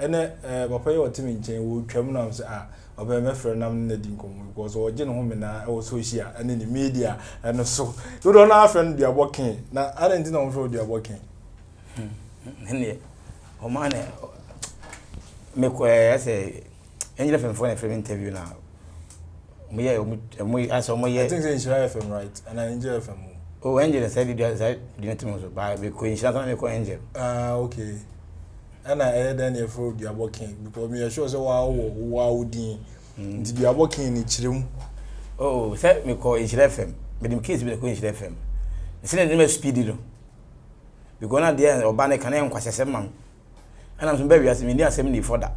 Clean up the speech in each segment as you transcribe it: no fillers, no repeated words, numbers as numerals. And papa you team in chain would tremble ah, or by my friend Nam Nedinkum because or general woman or social and in the media and so. You don't have friend they are working. Now I didn't know how they are working. Oh man, make I say any different for an interview now. I think they enjoy FM, right? And I enjoy FM. Oh, Angel said it didn't know by because Angel. Ah, okay. And I had any food you are working because me assure so wow, did you are working in each room? Oh, said me call each FM, but in case we go each FM. It's not the speedy. Because now there or banner can quite a seman. And I'm some baby as me 70 for that.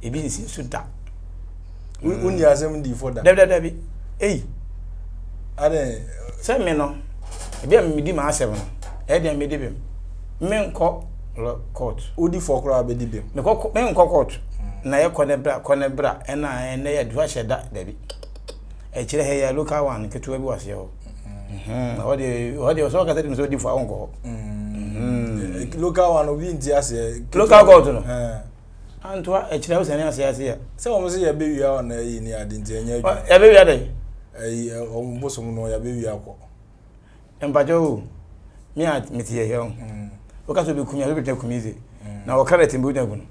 A business suit that. We only are 70 for that. Debbie, eh? Are they? Send me no. If you have me, my 7. I didn't make him. Men call. Court. Udi for crab be dibim. The court. Nay corner bra, and I dwash that, Debbie. A chair, look how one could was your. What you saw at him so deep for uncle. Look how one of the Indians. Look how go to know. And to a chair was an answer here. So almost a baby on a Indian. Every day. A almost no, a baby alcohol. And by Joe, me at Mithia Young. Because we come here, we take community. Now we carry timber down.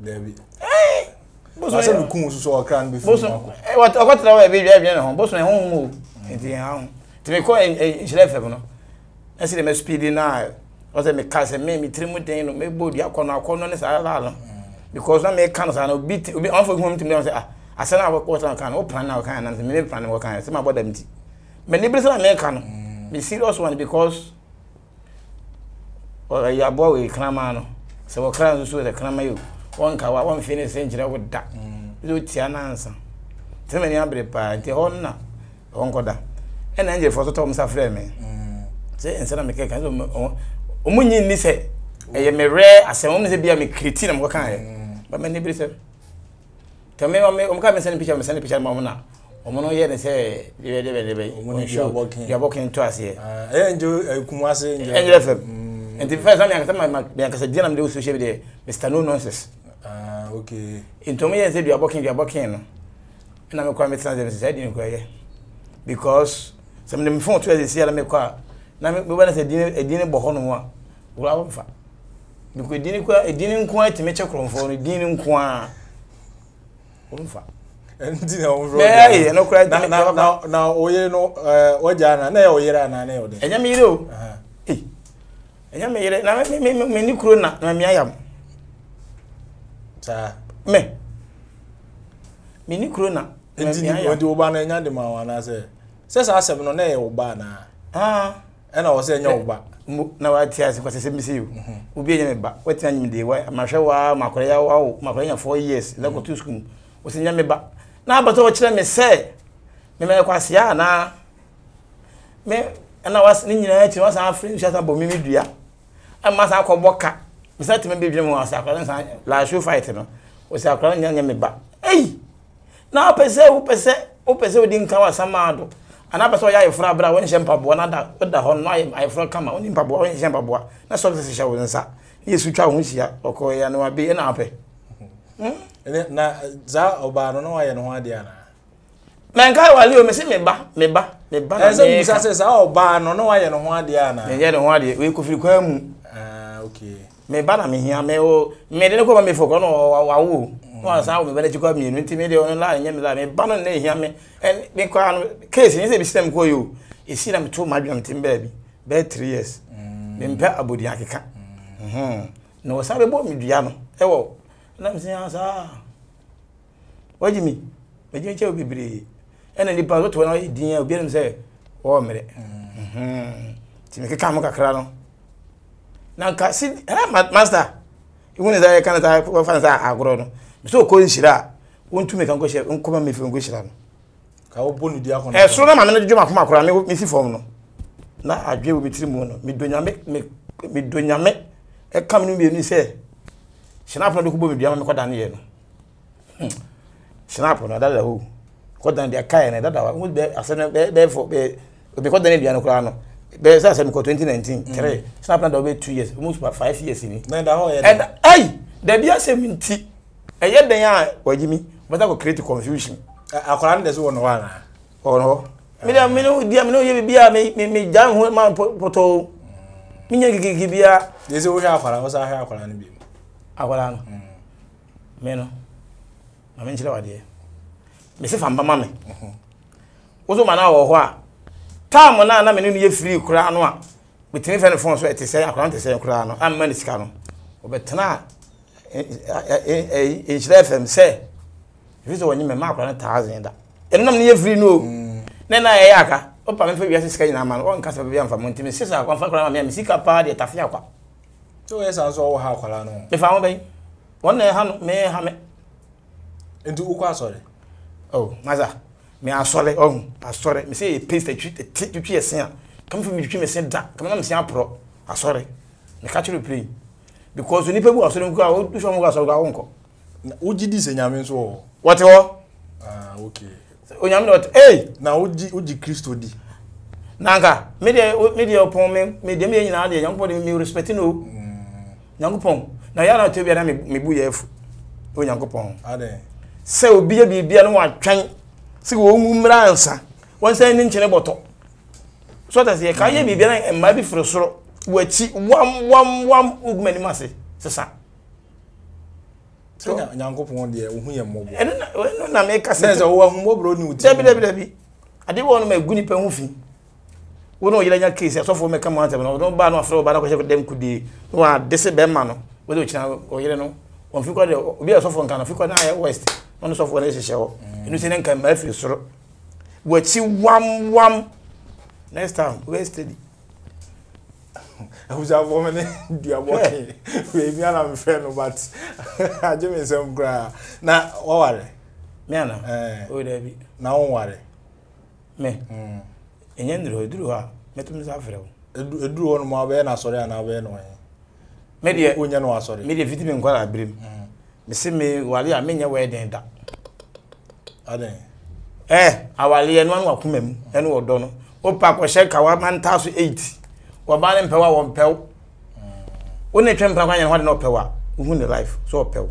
Debbie. Hey, boss, I said we come so we carry before. Boss, what travel we do? We are not. Boss, we home. Inti home. Today, come in Israel for no. I see them speeding now. I say me cars, me trimmed down. Me body, I corner, this all that. Because now me cars, I no beat. We unfortunately to me, I say ah, I say now we go to can. We plan now can, and me plan we can. See my body empty. Me never say me can. Me serious one because. Or your boy clamano. So what clans do the clamor you? One cow, one finish engine with that. Lucian answer. Too many ambre pie, the honor, Uncoda. And Angel for the Tom's affair, man. Say, and said, I'm a cake. Omunion, they say, I am a rare as I only be a cretin and what kind. But many people said, tell me, I'm coming and send a picture, Mamma. Omono yeye nse liwe. Omono ya walking to us here. Angel kumwasi. Angel FM. And the first time I can do social media, Mr. No Nonsense. Ah, okay. In to me, I said, you are working. And I'm a crime service, I didn't go because some of them phone to us, I make car. Now, we want to say dinner bohono. Because didn't quite to make a crumb for didn't quite. And yeah, no cry now, you know, or Jana, no, and you do. And you made it. Now, me, you could not. I am. Sir, me, you could not. Indeed, what do Obana and Yandima? And I say, says I said, no, Obana. Ah, and I was saying, no, but now I tell you what I said, Miss you. Who be in back? What time you did? Why, Mashawa, Macoya, Macoya, 4 years, local to school, was in Yammy back. Now, but what let me say? Me, I was Yana. And I was in our friends, just about me, I must have come walk up. Besides, maybe Jim was our current last shoe fighter, was our current young me back. Hey! Now, Pese, didn't cover some mado. And I was all your frabra when Shampa Bonada, but the whole night I from come on in Pabo and Shampa. That's all the sister was in Sa. Yes, which I wish ya, or Koya, no, I be an apple. Now, Za or Barano, I know Diana. Nanka wa leo mese meba na ze msase sa oba no no waye no ho adia na ye no ho adia we kufiri kwa mu ah okay meba na mehia me o me de ko ba me foko no wa wo no sa wo meba na chiko mi enu ntimi de o no la nya me la meba no na ehia me en me kwa no case ni se bi system ko yo e si na me to madwam tim ba bi be 3 years me mpa abodi akeka no sa be bo mi dua no e wo na me se sa waji mi me je che bibiri. And the power to another dinner, be say, oh, me. To make a camera. Now, master, you want to kind of fans are grown. So, calling Shira, want to make Uncle Shep, uncommon me from Gushran. Cowbony diacon. As soon as I manage to make my crown, I will miss you. Now, I give me 3 months. Me do not make a coming with me, say. Snap on the Kubu, the Amacodanian. Snap on another who. Because they kind and that because they are 2019. Snap 2 years, almost 5 years in it. And hey, The BSMT, a yet they are, or Jimmy, but I will create confusion. I can't this one. Oh no. Madame, you be a me down with my photo. Minya, this is what I was. I have a land. I will. Meno, I mentioned our dear. Miss Famma, also, man, our what? Time when I am in free crown. Between friends, I say, I can't say crown. I'm many scanner. But tonight, it's left him say, if it's only my mark on 1,000. And I'm near free no. Then I aka, open for yes, scanning a man, one castle beyond for Monty, sister, I confirm my sick apart at Tafiapa. So, as I saw how Colano. If I obey, one may have into Uka, sorry. Oh, mother, may I sorry, oh, I sorry, me say, please, the treat to cheer, sir. Come from between a center, come on, Sir Pro. I sorry. The catcher play. Because when people are selling go to some of our uncle. Would you disenyamin so? What all? Ah, okay. So you am not, hey, now would you Christo D? Nanga, media upon me, made me and young body me respecting you. Young Pong. Now you are not to be a me buff. Oh, young Pong. Are they? So be a one train. See, woman answer. One sending in a bottle. So that's the Kaye be bearing and maybe for a stroke. Which one woman must say, Sasa. So, Yanko, one dear, who you are mobile. And when I make a sense of one more broad new tabby, I didn't want to make Gunny Penhoofy. We know your case, I saw for make a mountain, or no ban or throw, but I was ever them could be one decibel man, whether it's now or you know, on Fuka, we are so from Ghana, Fuka, I west, on the software is a show, and you see, can make you so. Which see one next time, we're steady. I was a woman in Duabo King. We are friends, but I do some gra. Now, what are they? Miana, would there be? Now, what are they? Me. In Yendro, drew her, met Miss Afro. Drew on my banner, sorry, and I went away. Media Union was sorry. Media vitamin, what I bring. Miss me, while you are many away than that. Are they? Eh, our Lian one will come and will don. O Papa Shek, our man, 1,008. One power, one pew. Only trampoline and one no power. Who the life, so pew.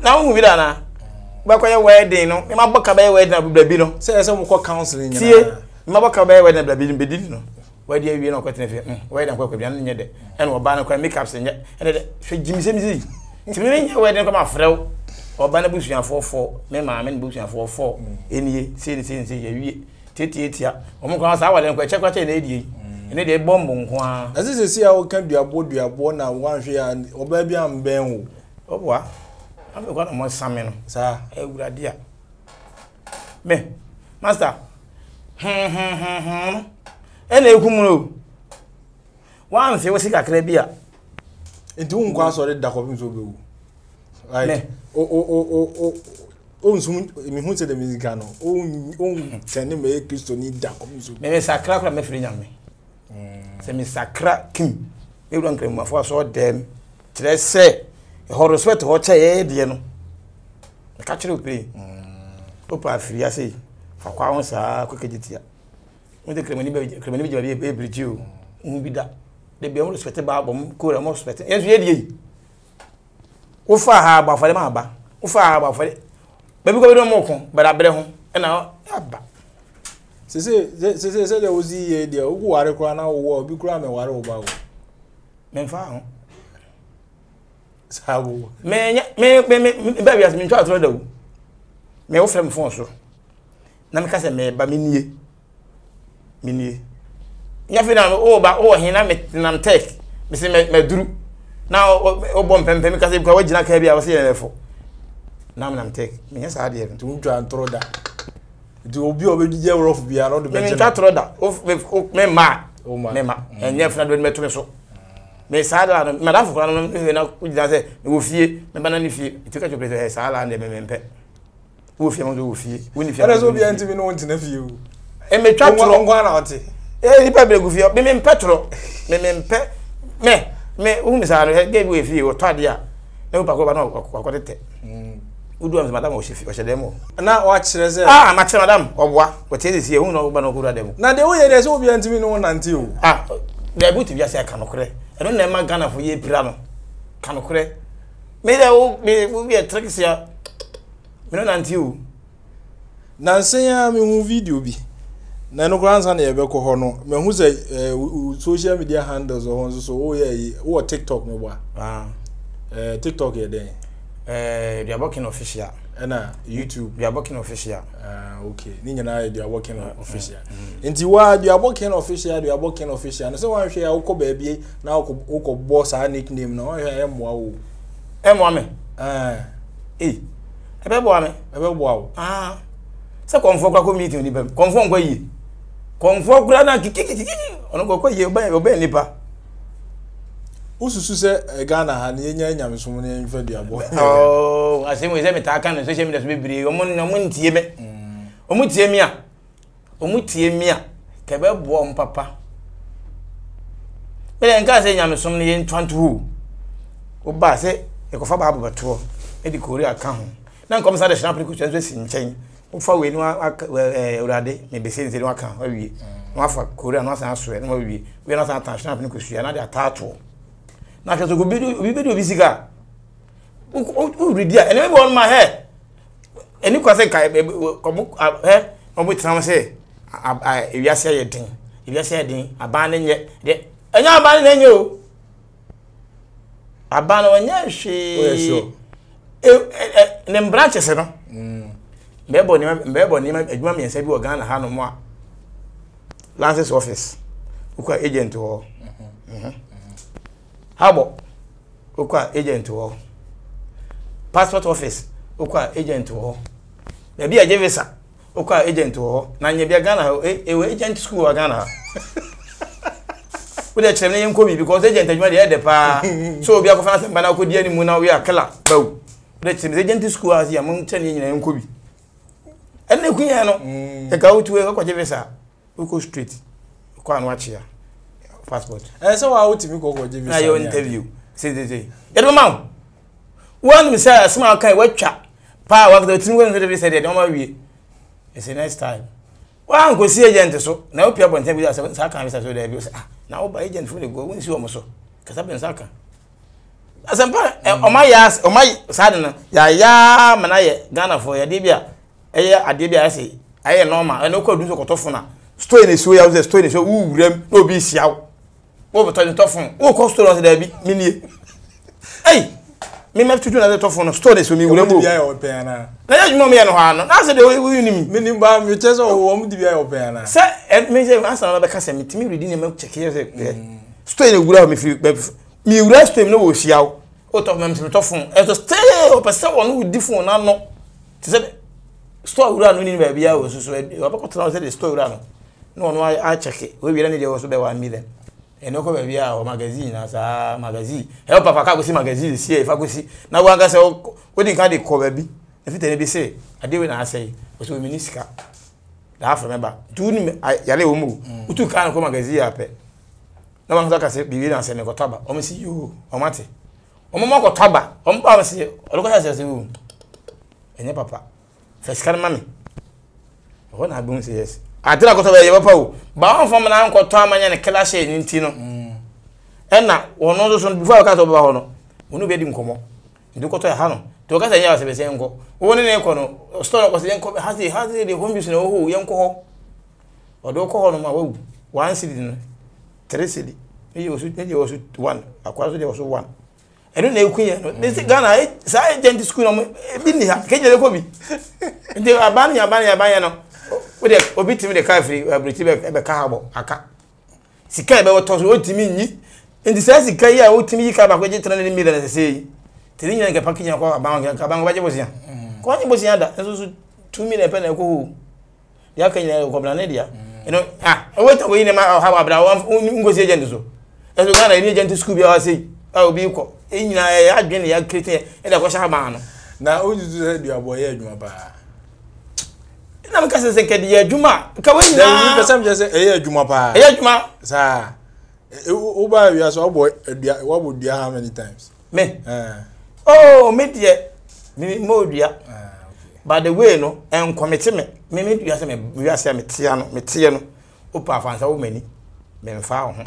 Now, we don't know. Back away, they know. My bocabe where the Babino says some counseling. My bocabe where the Babino Bedino. Where do you know what they where they work with the and what banner can make up and Jimmy Simsy. To me, where they come out, Frel or Banner Bush and 4-4, Mamma and Bush and 4-4. In ye, say the same, say ye, Titia, almost our and check what they and they bomb on as is see how can be aboard your born and one fear and obey and bang. Oh, what? I've got more salmon, sir. A good idea. Me, master. And a cumulo. Once you was sick at Crabia. It don't go so that the copies will do. Right. Oh, soon, who said the musicano? Oh, sending me a pistol need that copies. Maybe Sacra, my friend. Se mi sakra kim e wura nkran mu afọ so dem tire se e ho respect ho che e de no e ka chire opere opa afiri ase fa kwa won sa kokejitia mo de kremani bi e bridge o mu bi da de bi am respect ba bom ko re mo respect e so ye die wo fa ha ba fa le ma ba wo fa ha ba fa le ba bi ko bi no mo kon ba da bere ho e na aba se there was ye there who were a crown or be cram and water about men found. So, may has been charged with the may offer him for so. Namcas may by mini mini. Nothing all by all he named take, Miss Medru. Now, oh, bomb and because they go to Jackie, I was here for. Now, take me as I did to try and throw that. Do obi obedi je rough bia no de mention. Me ka troda. O me ma. O ma. Me ma. Enye fna do me to me so. Me sala na madam fukura no me na kujida se wo fie, me bana ni fie. Ti ka chope se sala na me mpe. Wo fie mo do wo fie. Wo ni fie. Ara so bia enti me no won tena fie o. E me twa tro. Wo ngwa na ote. E ni pa be gu fie. Me me mpe tro. Me mpe. Me wo mi sala he gbe wo fie o twade a. Na wo pa ko ba na akotete. Madame, now watch reserve. Ah, Master Madame, or what is here? No, but no good them. Now, the way there's all beyond me, no one until ah, they're good to be as I cannot cry. I don't never Ghana for ye piano. Cannot cry. Me a trick here. Me no nanti o. Nansenya me hu video bi. Na no grandson na yebeko ho no. Me hu say social media handles ho nso so wo ye wo TikTok no ba. Ah. TikTok here then. Duabo King official. Na YouTube Duabo King official. Ah okay. Ni nyana Duabo King official. Nti wa Duabo King official, Duabo King official. Na so wan hwe ya wo ko ba bi na wo ko boss a nickname na wan hwe ya moa wo. Eh moa me. Ah. Eh. Ebe boa me. Ebe boa wo. Ah. Se konfo kwa ko meeting ni bam. Konfo nko yi. Konfo kura na kikiki. Ono ko ye oba ni pa. Ususu se Ghana ha na enya nya meso na enfa Duabo. Oh, asemo ze metaka na social media so bebre. Omo ntie me. Omo tie me a. Omo tie me a. Ke be boa om papa. Bele nka se nya meso na ye ntwantu. O ba se e ko fa ba abobeto. E di Korea ka ho. Na nko msa de shana pre ku twa si nchen. Ufa we no urade me bese nse no aka awie no afa Korea no asa aso e no awie we no asa atashna apne kosua na de atato na hwe so go bidu bisika o redi a enemy on my head any kwase kai komo eh omo tram se ewiase ye den ewiase den aban ne nye de enya aban ne nye o aban onye hwe o yeso e ne branches no Mbebo ni adwuma mi ensa bi Ghana ha no mo a Lances office ukwa agent ho Habo ukwa agent ho Passport office ukwa agent ho Na bi aje visa ukwa agent ho na nya bi Ghana ho ewe agent school wa Ghana We dey challenge him come because agent adwuma dey dey pa so obi akofana se mbana ko di ani mu na we akla bawo dey challenge agent school as ya mun tani nyina him ko bi And the Queen, the go to a Quajavesa, Uko Street, Quanwachia, passport. And so I would to go to your interview, said the day. Get a mount. One, sir, a small kind wet chap. Power of the 200 said, I don't worry. It's a nice time. Well, go see agent, so now people and tell me that 7 seconds as well. Now by agent fully go when you almost so. Casabian Saka. As I'm on my ass, on my sudden, Yaya, Manaya, Ghana for your Dibia. Eya adebia ase aye normal eno ko dunso kotofuna store ne so yawo store ne so wu rem no bi siawo wo beto ne tofun wo ko store ase da bi minie ei me me tutu na de tofun store ne so mi wurem wo ya open na na yimo me no ha no na se de wo ni mi ba mi chezo wo mu di bi ya open na se me se ansa na be ka se mi timi ready ne me check here se store ne wura me fi mi wura store no wo siawo wo tof me mi tofun e so stay o person won wo di fun na no ti se Store run winning by Bia was so the store run. No, I check it. We will only also be 1 million. And no cover Bia or magazine as a magazine. Help Papa Cagosi magazine, see if I could see. Now one guy oh, what did you cover be? If it be say, I did when I say, was a minisca. I remember. Two I yellow move. Who took kind of magazine up? No one can say, be and send a cotaba. Oh, see you, or Matty. Oh, Mamma cotaba. Oh, Papa say, look at us you. And Papa. First can mammy. When I boom says, I did not go to your papa. Bound from an uncle Tom and a clash in Tino. And now, one of those before I got over Hono. Unu bed him come. You go to a Hano. To get a yard of a Zango. One in Econo. Store was the uncle has the home you know who young coho. Or do call on my woo. 1 city, 3 city. He was with 1. A quarter there was 1. I don't know Queen. This is Ghana, I didn't school. Can you call me? They are banning a banner. With a bit of the country, a British Ebacabo. I can't. She can't be what was what to me. In the sense, the Kaya would to me come back with 20 million as I say. Telling you like a package of about Cabang, what was here. Quite was the other, and also 2 million penny go. Yakan Coblanadia. You know, ah, I went away in a matter of how about one Ungo's agent. As we got an agent to school, I say, I will be called. In I been a creature and I was a man. Now, who did you avoid your bar? Now, because I said, yeah, Juma, come in, some just a Juma, sir. Uber, you are so boy, what would you how many times? Me, oh, me, dear, me, Modia. By the way, no, and commitment, me, you are saying, Metiano, Upa found so many men found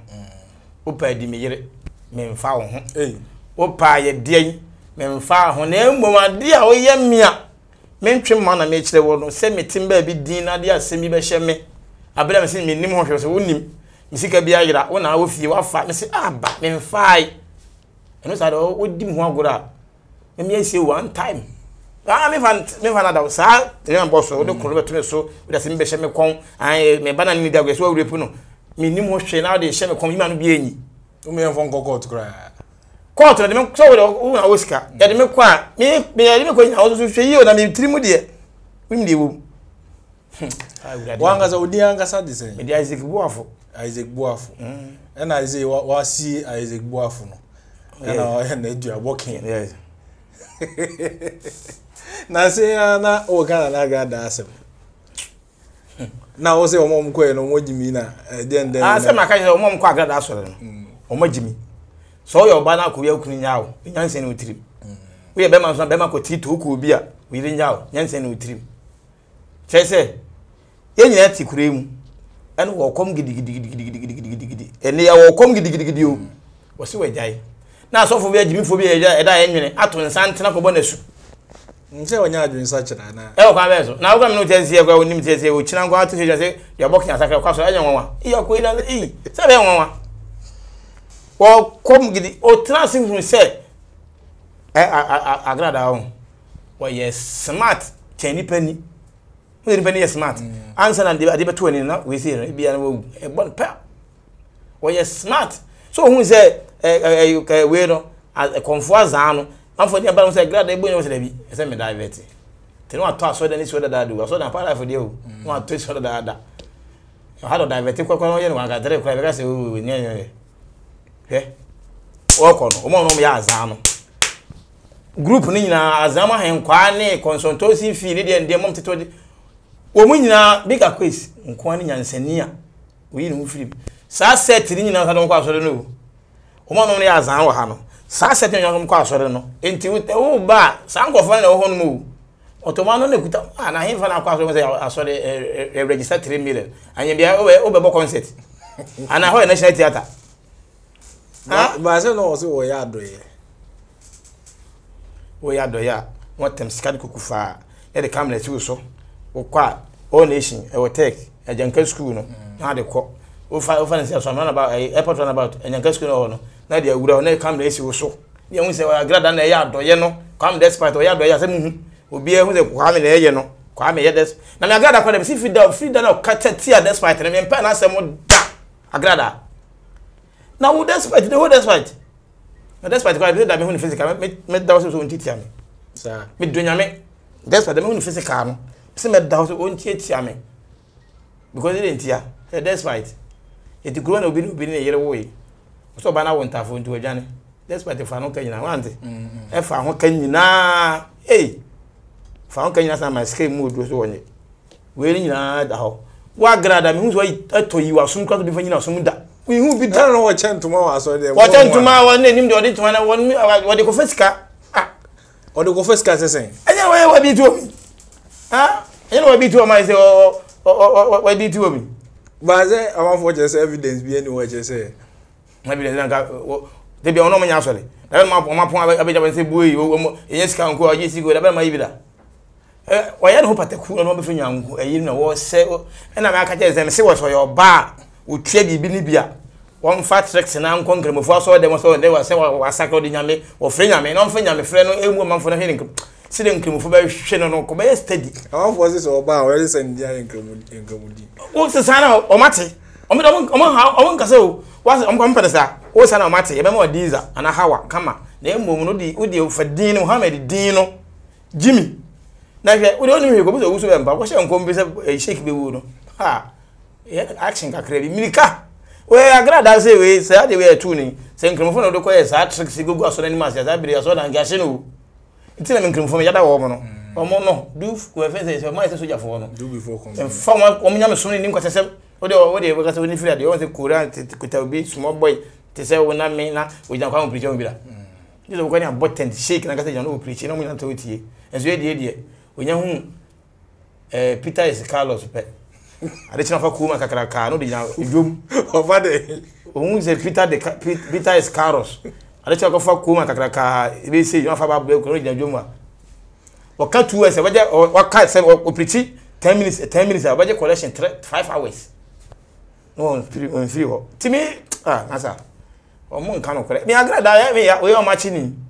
Upa de Mire, men found. Opa ye dey Memfa honem moma de a wo yemia. Mentwe mana me kire wo no se metim ba bi din na de asemi be hye me. Abra me se menim ho hwe so wonim. Misika bi ayira wo na wo fie wa fa me se aba memfai. Eno sa do wo dim ho agora. Me say one time. Ah me fan na da sa, tren boss wo de koro beto me so, we asemi be hye me kon. Ai me bana ni da gwe so wo repu no. Menim ho hwe na de hye me kon yima no bi enyi. O me enfon gogo to kra. Court na me so we Oscar. Ya de me kwa me kwa nya ozo hwe yi o na me trimu de. Wim de wo. Wanga za odi anga sa de se. Me de Isaac Boafo. Isaac Boafo. And I say wa see Isaac Boafo no. And I Duabo King. Yes. Na se na o Ghana na ga da asem. Na o se o mom kwa no mo jimi na den. Ah se maka o mom kwa ga da asore no. O mo jimi. So your banner could be a clean out, Yansen with trim. We are Bemans and Bemaco tea to cool beer, we ring out, Yansen with trim. Chase, Yanati cream, and walk home giddy, and they are come giddy you. Was so a die. Now, so for me, Jimmy for me, a die, at one Santa Bonus. So when you are doing such an hour. Oh, Cabezo, now I'm not as you go in him, which I'm going to say, you're walking as I can cross. I don't want you are queen and E. Sabe. Well, come get or transing from say, I grad our well, yes, smart, chenny penny. We penny smart. Answer and the 20 now, we see it be a one pair. Well, yes, smart. So who say, weirdo, as a confuazano, and for the balance, I grad the boy was a baby, as I'm a diverty. Tell what toss whether it's whether I do, or so than part of you, one twist for the other. How do diverty cock on you? I got very clever, I say, oh, okay. Welcome. Omo ya azano. Group ni nyina azama hen kwa ne consultancy fee ni de ndem mteto de. Omo nyina bigger quiz nko ni nyansania. Oyi ni mu free. Sa set ni nyina sadon kwa asore no. Omo no ya azan wo ha no. Sa set ni nyona kwa asore no. Enti wo ba sa nkofo na wo ho no mu. Otomano na kuta na hen fa na kwa asore asore register 3 million. Anye bia wo be bo concert. Ana ho national theater. But I said, no, so we are doing. We are doing. What time scan could fire? At the camera, too, so. Or quiet, all nation, I will take a junker school. No, not a cop. Oh, find yourself some about a airport runabout and junker school. No, not the would only come less or so. You only say, I glad than a yard or yellow. Come despite or yard by Yasim will be able to come in a yellow. Come here, this. Now I got a problem. See if you don't feed down or cut a tear despite and then pan us and would I grada. Now that's right. The whole that's right. That's right. I said that me who physical me that was so untitia me. Sir. Me dunya me. That's right. Me who physical no. Say me that was untitia me. Because it entia. That's right. It grow na obi na yere wo yi. So ba na won tafo ntu adwane. That's right. Fa no kan nyina wante. E fa ho kan nyina. Eh. Fa ho kan nyina sa my screen mood so wonye. We ni nyina da ho. Wa grada me who so atoyi wa sun kwa to be fa nyina so mu da. We who be done or chant tomorrow, so there. What chant tomorrow, and then the audit one, what the confesca? Ah, or the confesca is saying. I know what be to me. Ah, I know what be to myself or what be to me. But I want for just evidence be anywhere, just say. Maybe they don't they be on no money actually. I don't know my point. I bet I will say, boy, yes, can't go. I just go about my vida. Why I hope at the cool and all between you and you know what say, and I can't just say what's for your bar. Would trade the Bilibia. One fat sex and I'm conquering before so they were several was sacred in Yame or Frenyame, non Frenyame, friend, a woman for the hearing. Sitting cream for very shannon or cobe steady. How was this or bow? Where is and Jan in Gomudi? What's the sign of Omati? Oman Casso was on Compensa, O San Omati, a memoir diesel, and a hour, come on. Name Mumudi Udio for Dino, Hamid Dino, Jimmy. Now, we don't know who goes to but what's your compensa a shake be wood? Ha! Yeah, action ka credi milika we agrada say we say ade we tuning say nkrimfo no koye sa tricks gugu aso na ni masia za biri aso na ngiashe no itile nkrimfo me yada wo mo no omo no do we face say ma say soja fo no do before come en form omo nya me so ni nkwase sem o de we ka so ni frida o say koran kuta obi small boy te say wona me na o jan kwa on preacher obira this we ko ni button shake na ka say jan o preacher na mo nya to tie enso e die o nya hu Peter is Carlos pe I didn't have a cool macaca, no, the young room over there. Who is Peter is Carlos? I talk of Kuma Kakraka, they say you have about Juma. Or cut 2 hours, or cut 10 minutes, a budget collection 5 hours. No, 3 Timmy, answer. Or Moon cannot correct me. I grad, we are matching.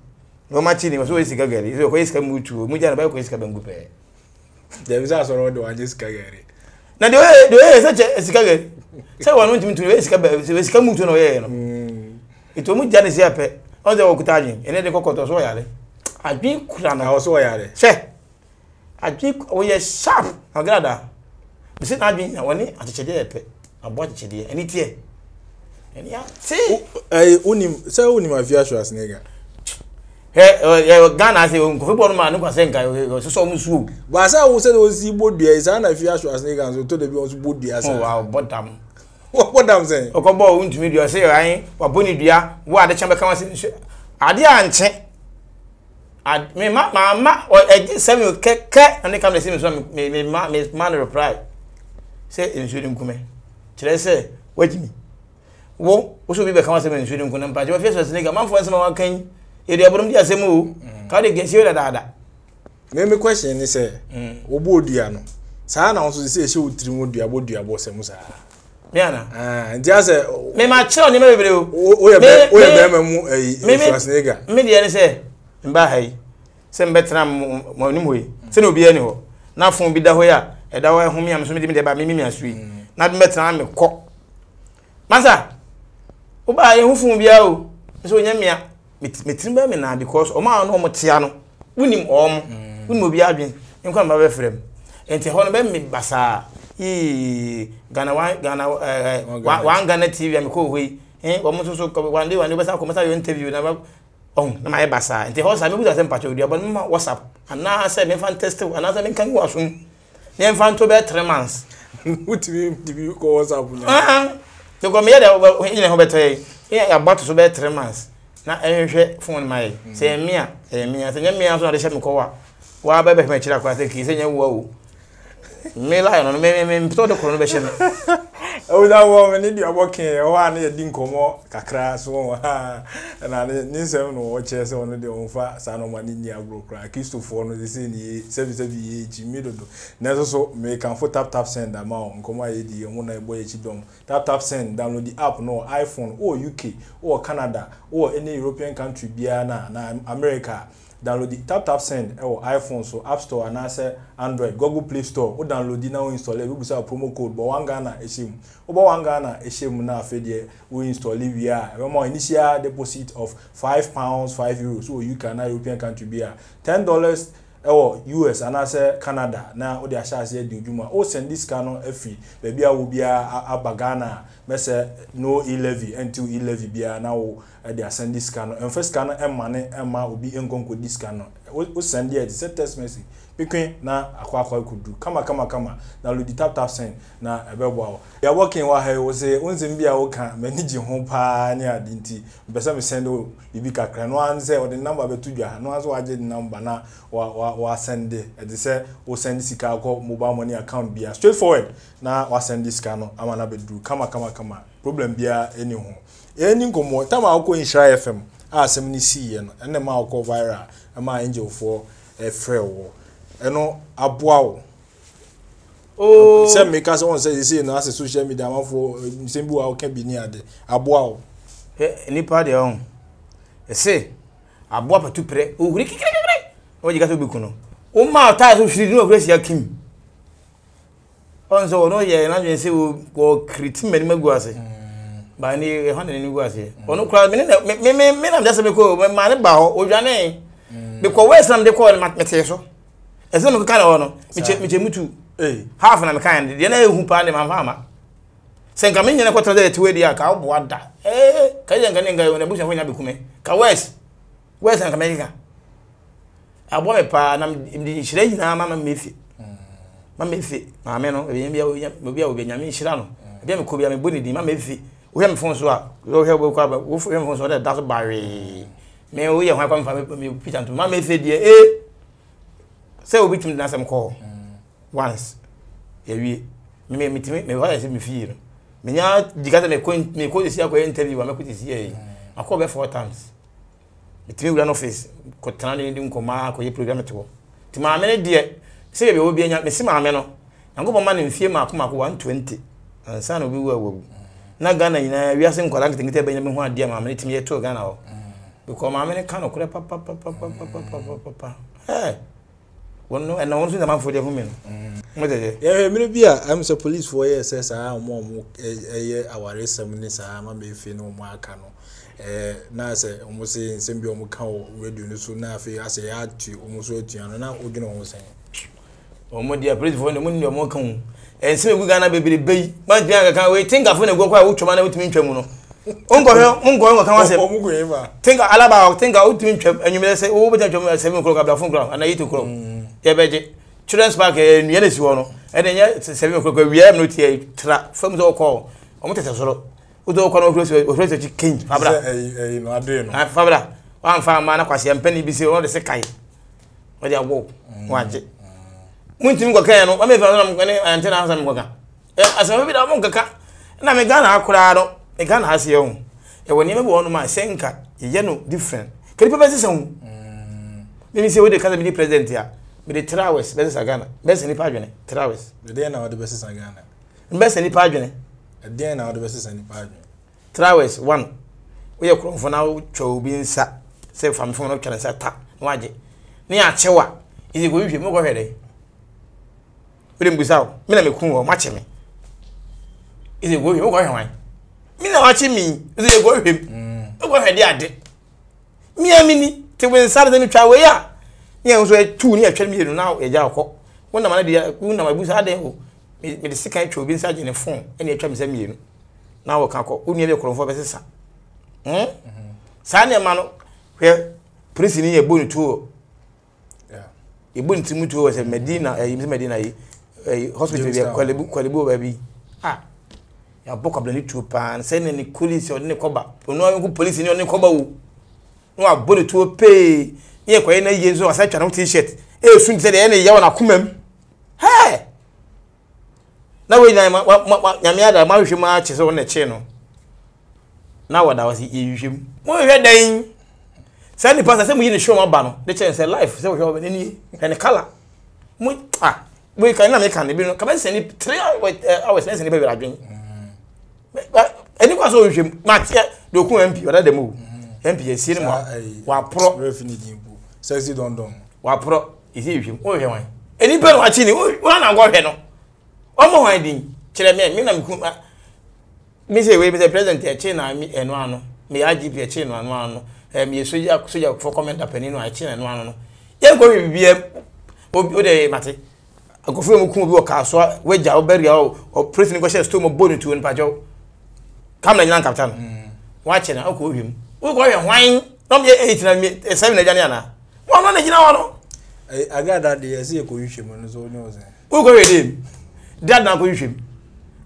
No matching was always a gaggery. It's always come to Mujanabako is coming good. The results are all the one just gaggery. Now, the way such a gaggery. Someone went to the come to no air. It will Janice Yape, or the Okutani, and then the Cocotos Royale. I think Kurana was Royale. Say, I think we are sharp, Agrada. We said, I've been only at Chedepe, I bought Chede, and it's here. And yeah, see, I only so only my fiasco as nigger. Ghana, I say, Uncle Man, who think I was so swoop. But I was said, was he would be as an fiasco as nigger, and told the boys would be as well, bottom. What I'm saying? O combo won't meet your say, I Boni Dia, what the chamber comes in. Adiante. I may mamma or I did Samuel Cat and they come the same as Miss Manor reply. Say, insuring come. Today say, wait me. Woe, who should be become a insuring come, but your face was nigger month for someone came. If they are born the same move, how they get you that other. Maybe question is, Obo Diano. Sana also says she would remove the Abu Diabo Samusa. Ah, just may my children never do. We are a snigger. Maybe say, Mbahi, send Betram Monimui, send be anyhow. Now from Bidahoya, a dower whom I am submitted by Mimia Street. Not Betram cock. Massa, Oba, who from Biao, so Yamia, Mitrimbermina, because Oma no Motiano, Winim Om, Wimu Biabin, and come by Refrem, and Tehonabem Bassa. E Ghana Ghana TV and cool way, almost so one day when you was interview never on my bassa, and the horse I moved as in patio, but WhatsApp, and now I said, fantastic, another man can wash him. Then found to bed 3 months. What do you call us up? To come here, I bought to bed 3 months. Now I phone my say, Mia, I think me answer the Shemkoa. Why, baby, my child, I think he's in your woe. Me lion on me to the conversation. Oh, that woman, you are walking, one didn't come more, Cacras, and I didn't seven watches on the own fat Sanoman in the broke crack. Used to follow the same 7 years in middle. Never so make comfort Taptap Send amount, Coma ID, and one I boy Chidom. Taptap Send, download the app, no iPhone, or UK, or Canada, or any European country, Biana, America. Download the Taptap Send or iPhone, so App Store and answer Android, Google Play Store. Or download the now install it. We use our promo code. But one Ghana is him. But one Ghana is him. Now Fede we install it via. Remember initial deposit of £5, €5. So you can now European country be $10. Or US and I say Canada now. They are saying the Juma. Oh, send this canon free. Maybe I will be a bagana. Message no e-levy until e-levy be now. They are send this canon and first canon and money and ma will be in Congo. This canon will send the set test message. Between now, a quack could do. Come. Now, the Taptap Send now a bell. They are working while I was a once in Bia can manage your home pania dinty. Besame send all the Bika can one say or the number of two ya. No, as I did number now or send it. As they say, or send this car mobile money account be straightforward. Now, or send this canon. I'm an abedru. Come. Problem be any home. Any more time I'll go in Shire FM. Ah, 70 and the Mao call Vira and my angel for a frail war. And no, a bow. Oh, send me cast on says, you see, now social media for Simbu can be near the a bow. Any party on. Say, a bow to pray. Oh, Ricky, what you got to be cool. Oh, my ties who should know Grace Yakim. Also, no, yeah, and I say, go creating many Maguazi. By near 100 new was here. Or no crowd, I'm just a bit cool when my bow or your name. Because where's some they call Matheso? As I'm a kind of honor, Michemutu, half an kind, the name who panned my mamma. Send come in and a quarter day to where the cow, what that? Eh, Kayangananga when the bush and when I become Kawes, Western America. I want a pan, I'm the Shredin, Mamma Miffy. Mamma Miffy, Mamma, Yamin Shirano, then could be a bully, Mamma Miffy. We have Fonsoa, low hair will cover, wolf, and Fonsoa that does bury. May we have come from me, Peter, to Mamma said, eh? So we can some call. Once. Every may meet me, why I feel. May I, the gather me, quaint me, quote this year, interview, I call 4 times. between office kotana ni nkoma akoye program to ti ma amene de se be obi anya me se ma ameno yango ma ne mfie ma akoma ko 120 ansa na obi wawu na Ghana nyina wi ase nkwara nkitingite be nya me ho ade ma amene timi ye to Ghana ho because ma amene kan okure pa pa pa pa pa pa pa eh wono and no nzima for the women mede eh me bia am so police for here say say omo eh aware sam ni say ma be fi no mo aka no na say omo say nsem bi omo kan radio ni so na afi ase ya tu omo so atuano na ogina omo say omo dia police for no mo ni omo kan nsem guga na bebere bei ma jia ka kan we think afo na go kwa wo twoma na wetumi ntwamu no onko he kan wa say omo go eva think alaba think out twim twam anyumele say wo be twam 7 o'clock abla phone ground and 8 o'clock Yebeje children's park enye na siwo no enye seven kwekwe wiya am no tie tra fam zo ko o mutete soro udo ko no ofrese chi king fabra no ade no fabra wan fa ma na kwase empeni bi se o de se kai o de agwo waje muntim ko kan no amefa na mo ne antena hansa mo ka aso bi da mo kaka na me Ghana akura no me Ghana hase ye o e woni me bo no ma senka ye no different keri pe se hu me se we de kaza me president ya with the trawes versus Ghana best nipa adwene trawes the day na the versus Ghana best nipa adwene the day na the versus nipa adwene trawes one we yakron fo na twa obi nsa say fam fo na twa nsa ta no age ni achewa izi go hwe mo go hwere we dem busaw me na me kun wo ma che me izi go hwe mo go hwan me na wa che mi izi go hwe mo go hwede ade me amini te we nsa de twa we ya yeah, so two near Chemiru now, a Jacko. One of my dear, who now was had a the second to be in a phone, and a chum send you. Now a caco, who nearly called for Bessessa. Sandy Mano, where prison a boon tour. A boon to me was a Medina, a Medina, a hospital, Qualibu, baby. Ah, your book of the little pan, sending the coolies or Nicoba, or no police in your Nicoba. No, I bought it to a pay. Ye kwa ina yenzo asacha na t-shirt e sun tse de ene yawa na kumem he na we na nyamia da ma hwe ma che so na che no na wada wasi yihwem mo hwe dan sani pasa se mu yin show ma ba no de che se life se hwe ba ni ene kala mu ah we kan na me kan bi no ka ba se ni 3 hours na se ni ba adwen eni kwa so hwe ma che de ku mp wada dem o mp ye si ni mo wa pro sexy dondon wa pro isi hwim o hwe wan eni pe wa chini o na ngwa hwe no o mo wan din kire me na meku me say we be president e chi na mi eno ano me agp e chi no ano ano me soja for comment apeni no a chi na no ano no ye ko bibia o de mate akofre mu kun bi o ka so weja o beria o president go share storm bonu to on pajo kam na nyan captain wa chi na o ko hwim o ko hwe wan no me 8 na me 7 na jania na no na jina wono I got that dey say ko hwehwem no so no say o go ready dad na ko hwehwem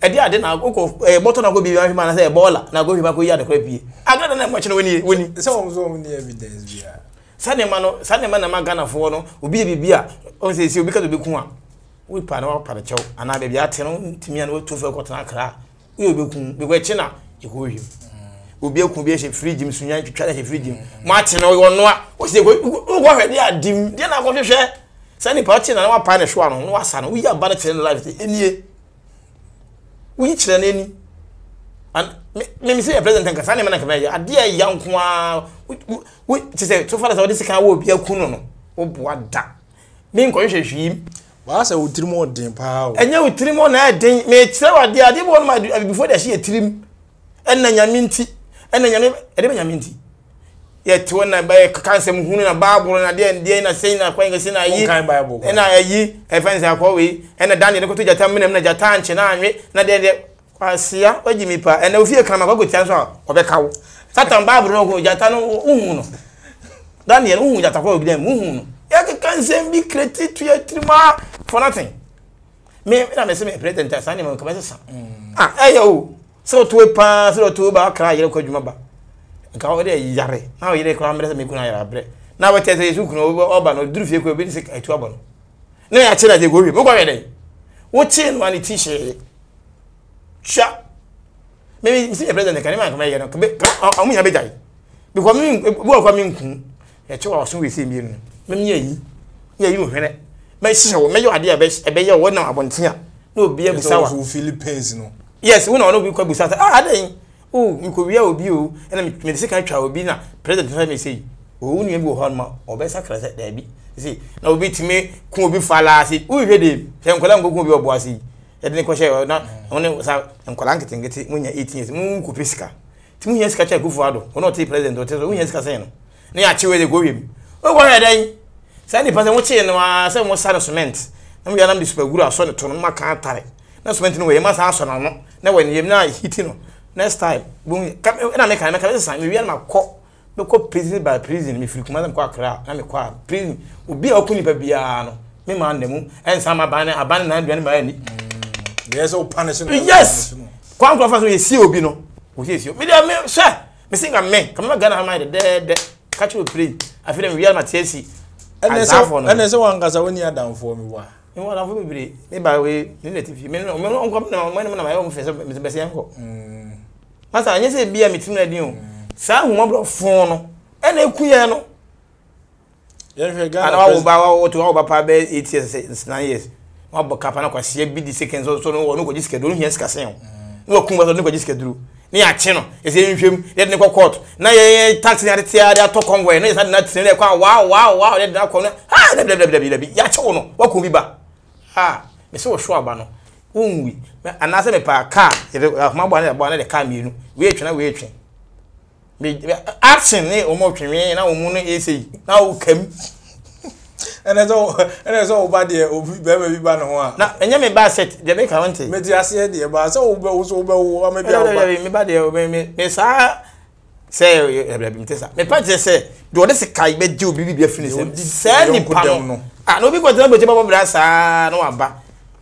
e dey ade na ko bottle na ko bi hwehwem na say bola na go hwehwem ko yi ade ko pie agada na mo chene woni so no evidence bia sanema na magana fo no obi bibia on say si obi ka do be ku a we pa na wa pa de chew ana bibia te no ntimi an we to fe ko tana kra we obi ku be ko chi na e ko hwehwem obi ku bi e free gym sunya twitwa na free gym ma chi na wo no a o se go hwede adim de na go hwehwe sani party na wa pa na hwa no wa sa no we ya ba na tell life enie we chira na eni and me say president kan sani man kan ya ade ya yanko a we ti say so far as this kan wo obi aku no no wo bo ada me nko hwehwe wa sa wo tirim odin pa o enya wo tirim na adin me chira wa de ade bo ma before the she tirim enna nyaminti ene nyame ede banyamenti ye to na ba kanse mu hunu na bible na de na sei na kwanga sei na yi ena ayi e fanse akwawe ena daniel ko to jata menem na jata anche na anwe na de kwasia ogimi pa ena ofie kan ma kwago tia so obekawo satan bible no ko jata no hunu no daniel hunu jata ko gidem hunu no ye kanse bi credit to your trima for nothing me na se me pretend ta sane me ko ba sa ah ayo so to pass so to ba kra yele ko djuma ba nka o de yare na o yele kra amre se me kuna yare abre na we tete yesu kuna oba no duru fie ko be se etu abon na ya chira de go wi mo kwa we dey wo chin wa ni t-shirt cha me si president kan ma kan me yere no be amu ya be dai Because me, no, yes, we know we could be ah, oh, you could be you, and I second child be now. President, I may say, oh, you go home or best sacrifice there be. See, now be to me, could be falla, see, who ready, then Columbo could be a bossy. And then Cosher now only was out and Colanketing get it when you're 18 years, moon cupisca. 2 years catch a gufado, or not take president or 2 years Cassano. Near 2 years ago him. Oh, where are they? Sandy Pasan watching some side of cement, and we are not dispersed, I saw the Tonoma can't tarry. That's went away, must answer now. Now when you're not hitting. Next time, when I make a mechanic, we are not caught. No caught prison by prison, if you command them quack, I'm a quack. Prison would be a cunny papiano, me man the moon, and some abandoned by any. There's all punishment. Yes, Quank of us will see you, Bino. Who is you? Media, sir, missing a man, come on, Ghana, my dead, catch you free. I feel we are not tasty. And there's one Gazawinia down for me. What I will be, by way, relative. You may not come now when my own face, Mr. Bessianco. Master, I say, be a meeting at you. Some number of phone and a quiano. And I will bow to our papa 8 years, 9 years. What about Capanaca, see a bit seconds or so, no, no, this can do, yes, Cassino. No, come on, no, this can do. Near Chino is in him, let Nico court. Nay, taxing at the theatre, talk on where they had not seen a wow, let that corner. Ah, Yachono, what could be back? Ah, Monsieur Schwabano. Only another car, my bonnet, a car, you wait and waiting. Action, eh, or more to me, and our moon is now came. And as all bad, very bad one. Now, and you may basset, the make county. Maybe I said, dear, but so maybe Miss I say, may Patrick say, do this a kite, but you be finished. Send me, no. I know because I'm a job of brass, I know about.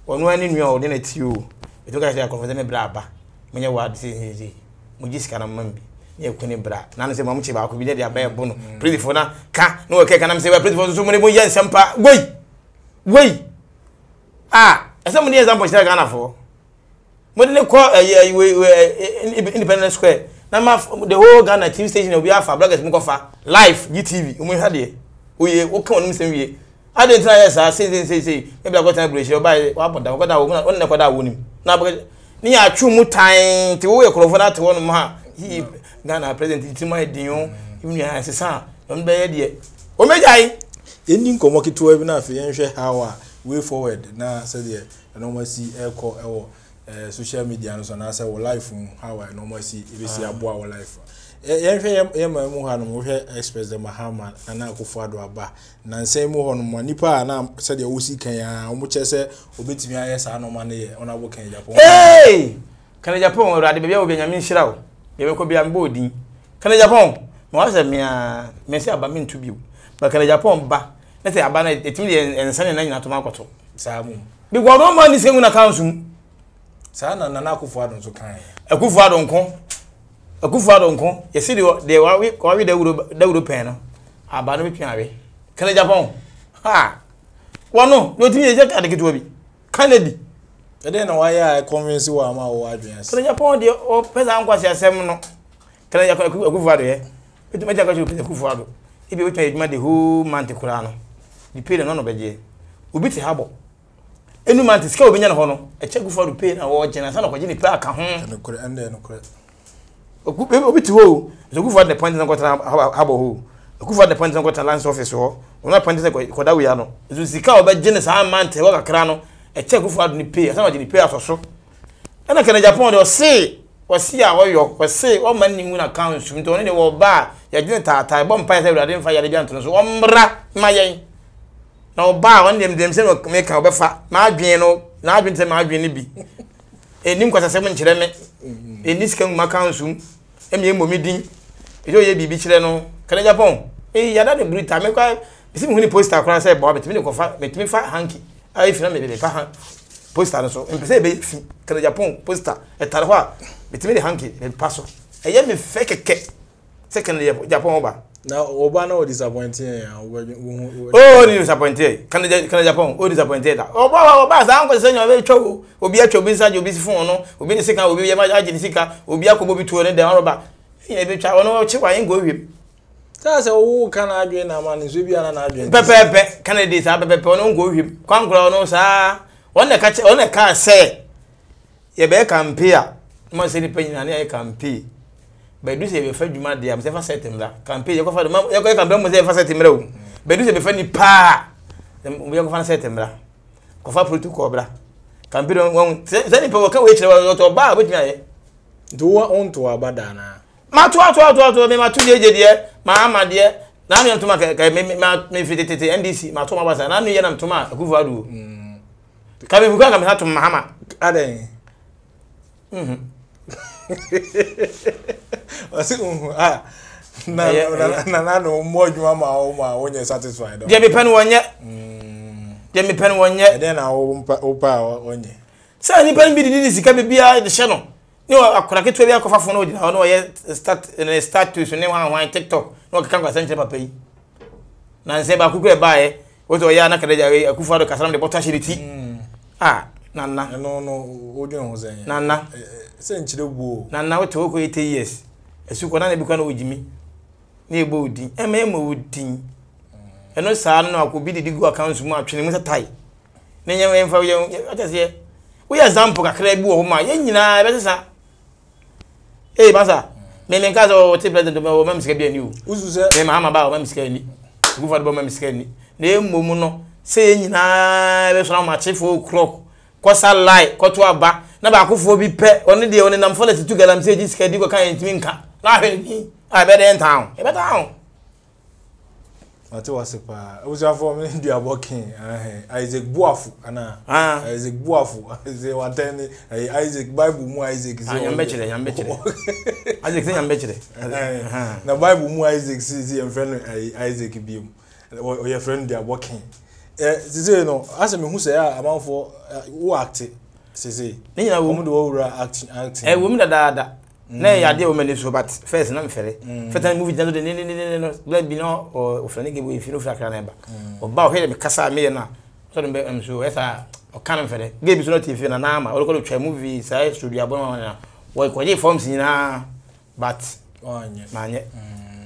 Or no, I knew you, then it's you. It took us a confident brabba. When you were saying, we just can't remember. You couldn't brab. None of the much about be there by a bone. Pretty for now. Can't no cake and I'm saying, pretty for so many years, some part. Wait! Wait! Ah, as somebody else I'm going to for. When they call Independence Square, now the whole Ghana TV station will be half a bloggers, Mukofa, live, GTV, we had it. We walk on the same way. I didn't try as I say, maybe I got a bridge or by what I would not know that woman. Now, near two more time to work over that one. He Ghana presented to my dear, even as a son, on bed yet. Or may I? Indian come walk to enough, and share how way forward. Now, said the I normally see air call social media and answer our life from how I normally see if we see a boy our life. Emma Mohan will express the Muhammad and Uncle Father Abba. Nancy Mohan, Manipa, and I said the OC can, which I said, obit me, yes, I know money on our work in Japan. Hey! Can I Japan or the baby of Benjamin Shroud? You could be unboarding. Can I Japan? Most of me, Messi Abamin to you. But can I Japan back? Let's say Abana 8 million and $79 at Makoto. Samu. Because no money is going to council. Sana and Uncle Father to kind. A good father on con. A good father, uncle. You see, they were quarried the pen. I banned with Piari. Can I Japan? Ha! Well, no, no, you just had to get to me. Kennedy. I don't know why I convince you I'm our address. Can I Japan, dear, or peasant was your seminal? Can I Japan, a good father, eh? It might have been a good father. If you paid money, who Manticulano? You paid an honorable year. We beat the harbor. Any man is going to honor a check for the pain or generation of Virginia Park. And then, obi to ho so go for the point and got habo ho go for the point and got land office ho we na point say ko da we ya no so sika oba gene sa man te wa kakra no e check go for the pay say we dey pay asoso and na Japan dey say we see a we yo we say o man nimu na account so nto ne we ba ya gene taatai bo mpa say we dey fa ya dey anto so o mra ma yen na o ba won dem say no make o be fa ma adwen no na adwen say ma adwen ni bi enim kwasa se me nkire me enis kan ma council emi emomidin ejo ye bibi kire no kan Japan e ya da de brita me kwa bisi me poster akora se bo betimi ko fa betimi fa hanki ai fina me be fa poster no so empese be kan Japan poster etare wa betimi de hanki me paso eye me fake keke second Japan oba na oba na o disappointing oh ni disappointed kan Japan o disappointed oba sa anko se nyo be twa obi atwa obi nsa je obi sifon no obi ni sika obi ye ma aje ni sika obi akobo bi tuo ne den roba e be twa ono o chi wa yin go wi That's a whole Canadian man is with you and an Pepe, Canadians have a pepper, no go him. Congranos are on the car say. You bear can peer, must any pain and I can pee. But do say, friend, you might be ever set him that. Can pay your cover the mum, you can be ever set him low. But do say, friendly pa, we are going to set him that. Coffee to cobra. Can be one, any power can wait to a bar with me. Do on to a badana. My two, my 2 days, dear, my dear. Now I am to make NDC, my Toma was an annual and Toma, Guvadu. Coming, we got to Mahama. Ade. Ah, no more, you are when you're satisfied. Jemmy Pen 1 yet? Jemmy Pen 1 yet, then I will power 1 year. Sir, you can be the channel. No, I could get a coffee for no, I start in a status and one TikTok. No, can't go send pay. Nancy Baku buy what a Yana Kadaway, a Kufa, Cassandra, potentiality. Ah, Nana, no, Nana, send you the woo. Nana, what to 80 years. A supernan become with me. Neighbor, D. M. would think. And no son, I could be the Digo accounts much in a tie. Then for you, I we are Zampo, a crabby woman, hey, Baza, many cars or tip the woman's getting you. Who's the name about Mam's candy? Who had Mam's candy? Name Momono, saying I was around my chief 4 o'clock. Cosa light, Cotua back, Nabaco for be pet, only the only number to get them say this can do a kind twinker. Laughing, I better in town. I better down. I was a part. I was a former Duabo King, Isaac Boafo, and Isaac Boafo. They were attending Isaac Bible, Isaac. I am better. I am better. Isaac, I am better. The Bible, Isaac, CZ, and friend Isaac Beam, or your friend Duabo King. No, ask me who say I am for who acted. CZ, then I woman do acting. A woman that. Nay, I deal women so, but first, and I'm fair. First, I move it down to the blood below or Frankie if you look like a number. Or bow here, Cassa Mena, Sodombe, so as I or cannon fair. Gabe is not if you're an arm or go to a movie, side studio, or quite forms in a but on your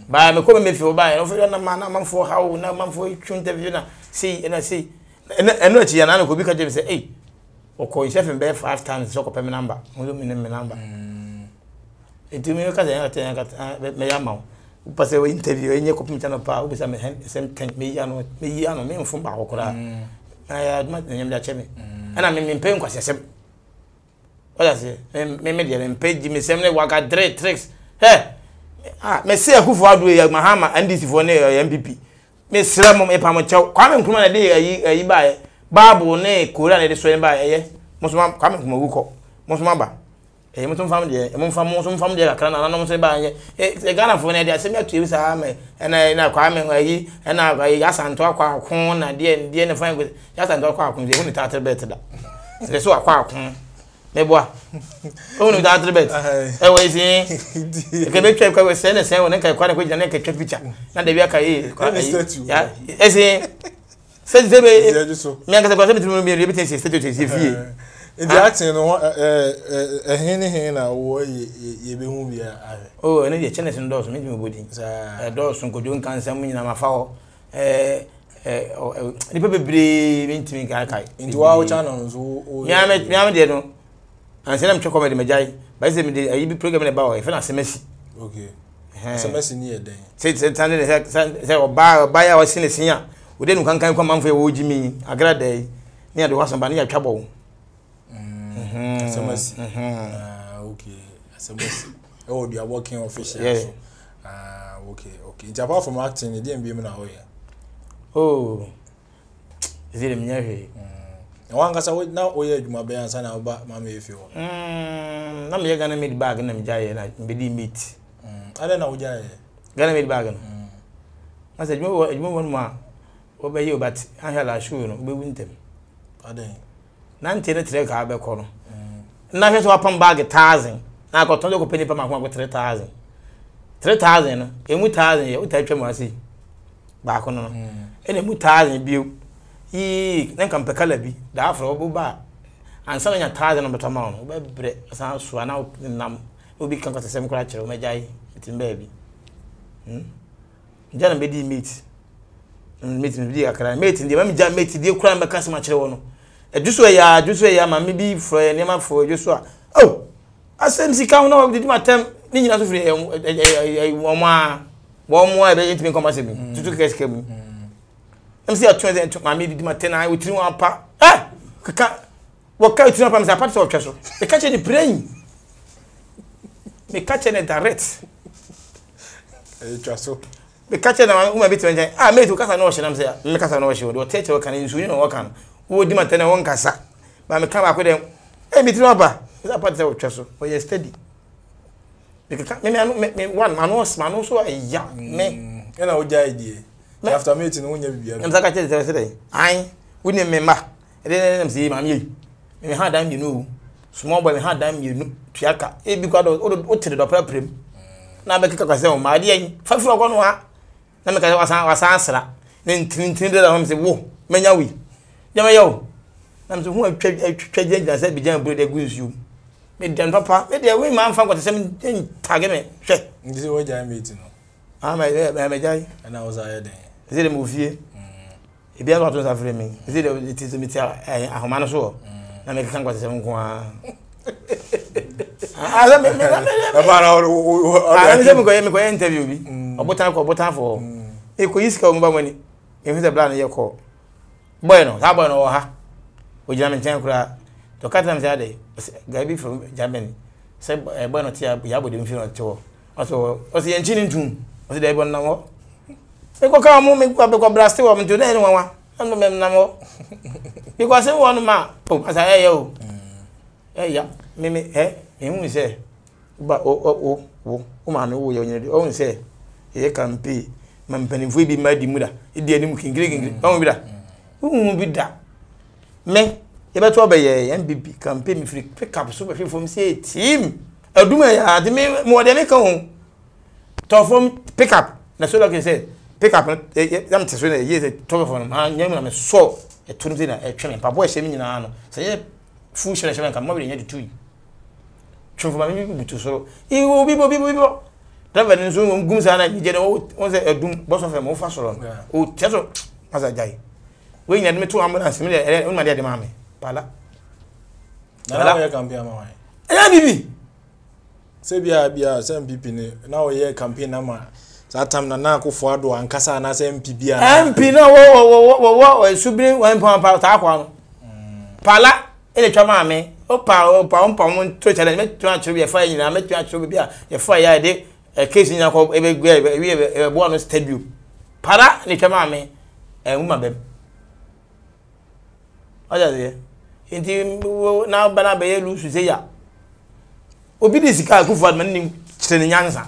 by a common if you buy, and over a man for how now, man for you, tune to see, and I see. And not your uncle because they say 8 or call yourself in bed 5 times, so a number, number. It will make a pass away interview in your computer power with some $10 million, million from Bacora. I had not named that chimney. And I mean, paying was a sem. What I say, Memedia and paid Jimmy Semley, what got dread tricks. Hey, Messiah, who found with Mahama and this for near MPP. Miss Ramon Epamocho, coming from a day, I buy Babu, nay, Kuran, the same by a Muslim coming from Wuko, Musmamba. E mo tum fam de akra na nanom se ba ye e Ghana fo na de asem atu sa me na kwa me ayi na yasanto akwa akon na de ne fine yasanto akwa akon de hunu tater bet da se so akwa akon me boa hunu tater bet e we si e ke be twa kwa se na se won ka kwa na kwa na ka twa picture na de bi aka e kwa ya e si se de be me aka kwa se bitu me repeat se statue se vie. In the acting, a hen, I wore ye be movie. Oh, and the Chinese indoors, meet me wooding. A dozen could do cancer, meaning I'm a foul. The people breathe into me, I into our channels. Yammy, dear. And send them to come at the Magi. By the I be programming about if I say messy. Okay. It's a messy near day. Says the Sunday, buy our senior. We didn't come on for wood, Jimmy, a great day. Near the was somebody a trouble. SMS. Okay. SMS. Oh, they are working official. Yeah. So. Okay. It's apart from acting, it didn't be me now. Oh. Is it a miracle? One can say now, oh yeah, you may be answering about mommy if you. Now me gonna make bag and me jai na me di meat. I don't know jai. Gonna make bag. I said you move one more. Obey you, but I shall assure you, we win them. I don't. 19 Corner. Now here's what bag 1,000. Now I got to penny per month with 3,000. 3,000, and 1,000, you take your mercy. Back on any 1,000 bill. Ye, then come Pecalabi, the Afro Buba, and selling 1,000 of the Tamon, where bread sounds run out in numb, will be conquered the same creature, my jay, it's in baby. Jana bedi meat. Meat in the akara. Meat in the mammy jam meat in the crime by customer children. A Joshua, my maybe for a name for Joshua. Oh, I send Sika no, did my time, Ninja Free, a woman, one more, they ain't been commercial. To take a cable. I'm still trying to my meat, my ten, I would do one part. Ah! What kind of problems are part of Castle? They catch any plane. They catch any direct. They catch any woman. I made to cast an ocean, I'm saying, make us an ocean, or take your can insulin or can. Who did my ten and one cassa? But I come up with them. Hey, me rubber. Is that part of Castle? Or you're steady. Maybe one man was man also a young man. And I would die. After meeting, when you be. I'm like I said, I wouldn't remember. And then I'm saying, I'm hard time, you know. Small boy, hard time, you know. Tiaka, it because of the proper prim. Now make a cousin, my dear, 5 o'clock one. Now make I was answer. Then Tindra, I'm saying, whoa, Menawi. Yamayo. I'm the one tragedy that said, began to agree you. Made them papa, made their way, man, found what the 17 target. Check. This is what I'm meeting. I'm a guy, and I was there. Is it a movie? If you have to frame me, is it is a meter a humanosaur? I make some question. I don't remember going to interview me. About I call what I for. If we come by when it is a blind your call. Bueno, how about no? With German Chancra, the Catalan Zade, Gaby from Germany, said Bueno Tia, we have with him funeral tour. Also, was the engine in tune? Was the day one now? I can't move blasting woman to anyone. I don't remember. Because I want ma. Oh, as I owe. Eh, Mimi, eh, you say. But oh, man, oh, you own say. Here can be. Mampen, if we be mighty mudder, it did him king grigging. Oh, mudder. Who will be that? Me, if I told by a MBP can pay me free pick up super from say team. I do my yard, more than I come. Talk from pick up. That's all I can say. Pick up, I'm telling you, years a telephone, I'm so a tune in a train, Papa, shaming in an say, fool, shall I come over and to you? True for me to so. It will be people. Reverend Zoom, Goons, and I get old, was a doom boss of a more fast run. Oh, Tesla, as I die. We admit 2 ambulance, and my dead mammy. Pala. Now I can be a man. And I be. Say, be a same people now, a campaign number. That time na ko foado ankasa na se MPB a MP na wo subrin 1 pound pa ta kwa no pala ele twa ma me o pa mo to challenge me twa churu be fa nyina me twa churu be a e fa ya de case nyina ko e be we bo no stadium para ni twa ma me e mu ma be oja de inti na bana be lu su se ya obi de sika ko foado man ni chene nyansa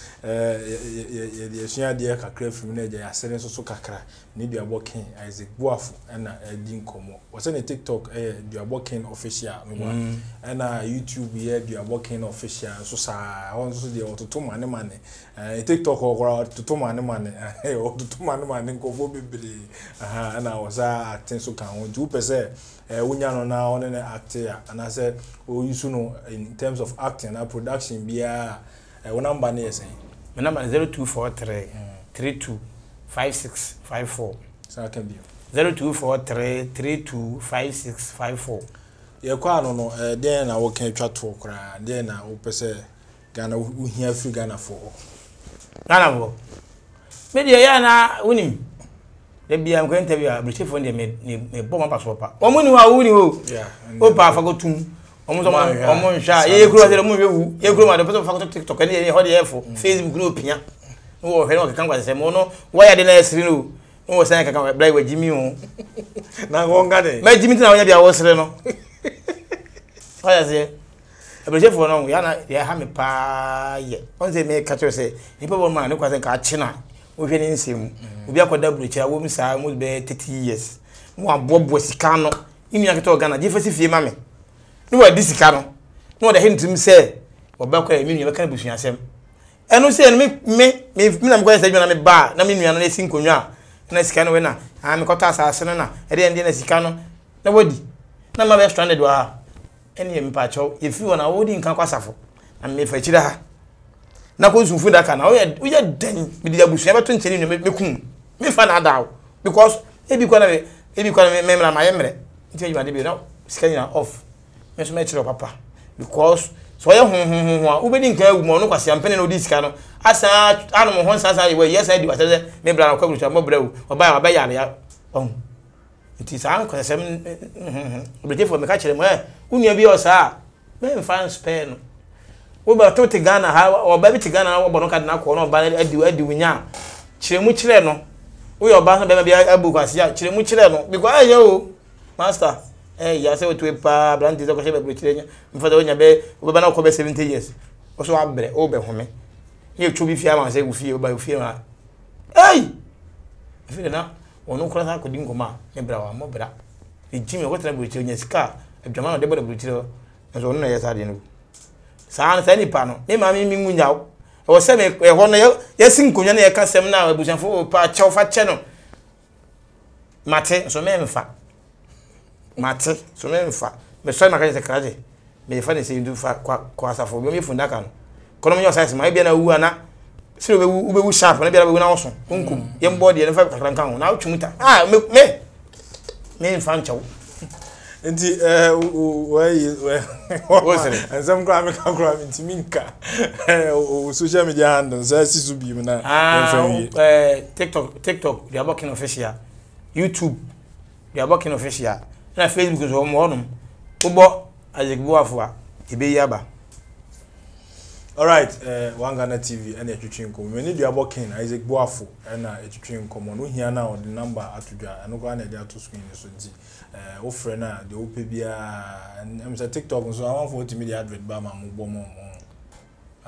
Yes, dear Cacra from Nigeria, Serenso Socacra, Duabo King, Isaac Boafo, and Dean Como. Was any TikTok, Duabo King official, and YouTube, Duabo King official, so I also the auto to money, and TikTok or to 2 money, or to 2 money, and go and I was at Tensukan, 2%. When you are now an actor, and I said, oh, you soon know in terms of acting and production, be a number near saying. My number is 0243 325654. So I can be 0243 325654. You can't know, then I will catch up to cry, then I will say Ghana will hear free Ghana for Ghana will. Maybe I win him. Maybe I'm going to be a British one. They may bomb up a swapper. Oh, when you are winning, oh, I forgot to. Almost shy, you grew at the movie, you grew at the bottom of TikTok and any holiday for Facebook group. Oh, hello, I can't go to the mono. Why are the next you? Oh, saying I can't play with Jimmy. Now, one got it. My Jimmy, now I was Reno. What I say? I believe for long, we are not there. Hammy pie. Once they make catch you say, people man look at Kachina. We can see him. We are called W. I would say I would be 30 years. One Bob was Cano. You mean I could talk Ghana, Jefferson, mammy. No, this cano. No, the hint to me say, or back a million of cannabis. And no say, me, I'm going to say, I'm a bar, no meaning, and I think on ya. And I scan when I'm a cotas, I send on a day and then a sicano. Nobody. None of us stranded were any impatcho if you and I wouldn't come for and me for chida. Now goes who food that can. We are done with the bush ever 20 in me find out because if you can remember my memory, tell you about the scanning off. Miss Metro Papa. Because so I am who didn't care more was champagne or this canoe. As I don't want to well, yes, I do. I said, maybe I'll come to a mobile or buy a bayard. Oh, it is our concern. But for me, catch them where? Who near be us are? Men find Spain. We were told to Ghana how or baby to Ghana or Bonacana corner by Edu Winya. Chimuchileno. We are bound to be a book as yet. Chimuchileno. Because you, Master. Eh, you say to a pa, Brandy, the Cossack Britain, and for the Onya Bay, we were not over 70 years. Or so I'm better, over home. You two be fair, and say, we feel by fear. Hey! I feel enough, or no cross I could go, ma, Nebra, Mobra. The Jimmy Water Britain is car, a German double Britain, as only as I didn't. Sans any panel, name I mean, window. I was saying, one yes, in Cunani, I can't send now, a bush and four part of channel. Mate, so men fat. Mate, so men fat. My son, my guys are crazy. May funny say you do fat quasa for me from Dakan. Column your size, my beana, who are not. So we will sharp, and I better win also. Uncle, young body, and five can count. Now, Chumuta. Ah, milk me. Name Fancho. And where is it? And some grammar come into Minka. Social media handles, as is to be now. TikTok, they are working official. YouTube, they are working official. And Facebook is home on them. Ubo, Isaac Boafo, Ibeyaba. All right, one Ghana TV and a teaching common. When you Duabo King, Isaac Boafo, and a teaching common, we hear now the number at Tuja and Uganda, they are to screen the Sunday. Ofrena, the OPBA, and I'm TikTok, so I want 40 million advert by my mobile. And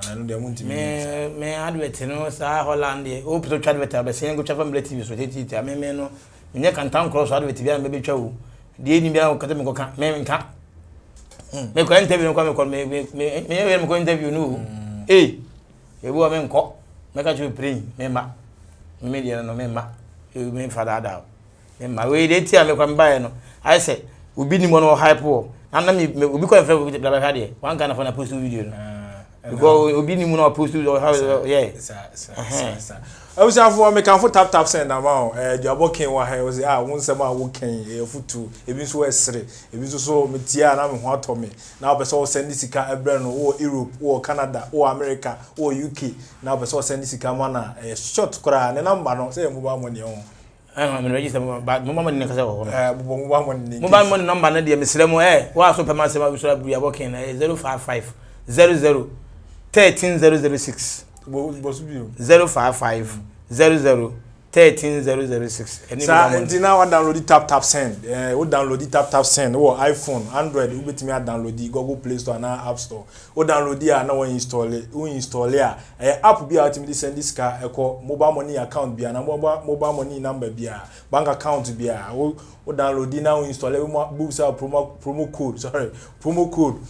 I know they want to may advert, you know, Sir Holland, the Opto Chadvert, the same good of relatives with it. I mean, no, you can town cross advert, maybe Chow. The Indian Catamico can't, maybe can't. Make an interview, I'm going to interview you. Eh, a woman caught, make a tree, member, media, no member, you may father down. And my way, they tell me come by. I say, we be one or high poor. And then we become friends with the Black one kind of an opposed video. Because we be one or opposed to how, yeah. I was out for me come for Taptap Send amount. Duabo King was the hour, once a man walking a foot two, a bit so straight, a bit so metia and I'm hot on me. Now, Pessoa send this car a brand or Europe or Canada or America or UK. Now, Pessoa send this car mana a short cry and a number, not say mobile money on. I'm registered by Muman Nikazo. Mobile money number, dear Miss Lemoe, while Supermaster was working 055 00 13006. 055 00 13006. And now I download the Taptap Send. We download the Taptap Send. Oh, iPhone, Android. We bet me I download the Google Play Store and App Store. We download the and now we install it. We install it. App be ultimately send this car. Echo mobile money account be and mobile money number be bank account be a. We download the now we install it. We books our promo code. Sorry, promo code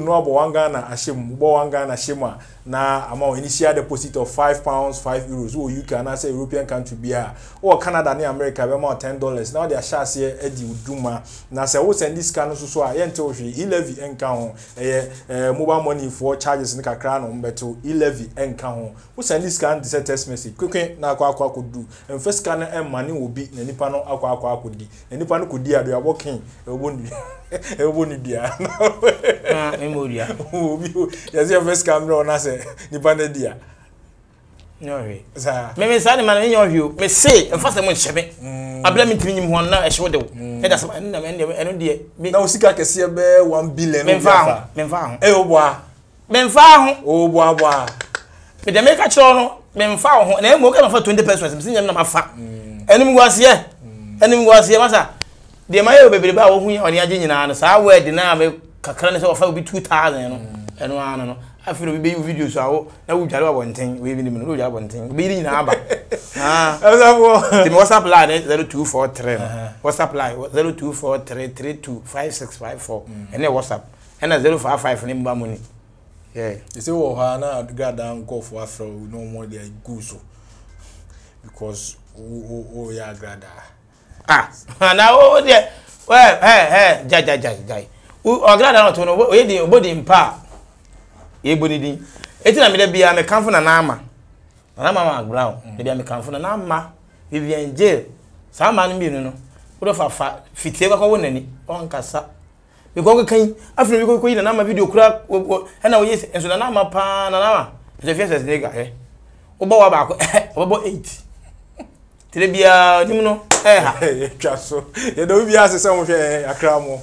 no abo wangana ashim bo wangana shema na amount initial deposit of £5 €5 oh you can say European country bia or Canada and America be amount $10 now their shares here edi uduma na say we send this can so a yente o hwe e-levy enka ho mobile money for charges ni kakra no mbeto e-levy enka ho we send this can the text message quick na akwa kodu and first can em mane obi na nipa no akwa kodi na nipa no kodi ado ya working e woni dia na memoria obi yes your first camera na say depended there. No way. Maybe Sally man, of you may say, and first I won't shame it. I blame it to one now, a shadow. And that's my end of the day. No, see, I can see a bear 1 billion. Men found. Oh, boah. Men found. Oh, boah, boah. But the make a channel, men found, and I'm working for 20 persons. I'm seeing them not fat. And it was here, master. The Mayo baby about who on the agenda, so I wear the name, Cacranus offer will be 2,000, and one. I feel we be videos so now we jalo one thing we even no jalo one thing be na aba ah the WhatsApp line 0243 WhatsApp line 0243325654 and then WhatsApp and 055 number money yeah you say oh na got down call for afro no more they go so because oh yeah grada ah na oh there well hey jai o grada no to no we dey body impa ebonidi etina me da bia me kanfo na nama na mama ground me bia me kanfo na nama vivian jail sama no bi no wo fa fa fitie kwa wonani on kasa me kwa kan afro me kwa na nama video kura na wo yes enso na nama pa na nama je fiese nega eh obo wa ba ko obo 8 tire bia nim no eh ha twa so ye do bia se se wo hwe akramo